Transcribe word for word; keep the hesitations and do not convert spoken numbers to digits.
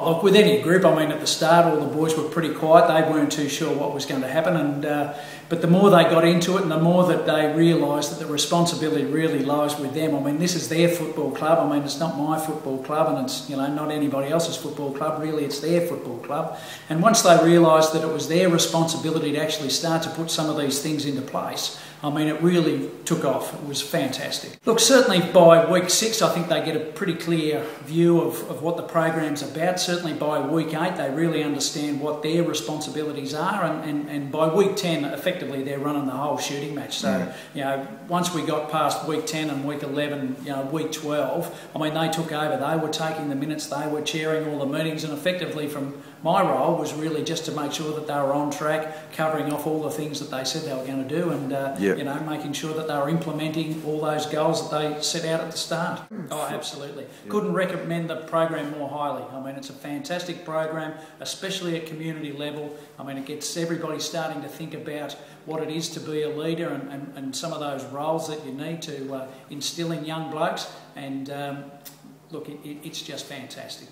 Look, with any group, I mean, at the start, all the boys were pretty quiet. They weren't too sure what was going to happen. And uh, but the more they got into it and the more that they realised that the responsibility really lies with them. I mean, this is their football club. I mean, it's not my football club and it's, you know, not anybody else's football club. Really, it's their football club. And once they realised that it was their responsibility to actually start to put some of these things into place, I mean, it really took off. It was fantastic. Look, certainly by week six, I think they get a pretty clear view of, of what the program's about. Certainly by week eight, they really understand what their responsibilities are. And, and, and by week ten, effectively, they're running the whole shooting match. So, yeah. you know, once we got past week ten and week eleven, you know, week twelve, I mean, they took over. They were taking the minutes. They were chairing all the meetings. And effectively, from my role was really just to make sure that they were on track, covering off all the things that they said they were going to do. And, uh, yeah. You know, making sure that they were implementing all those goals that they set out at the start. Oh, absolutely. Yeah. Couldn't recommend the program more highly. I mean, it's a fantastic program, especially at community level. I mean, it gets everybody starting to think about what it is to be a leader and, and, and some of those roles that you need to uh, instill in young blokes. And um, look, it, it, it's just fantastic.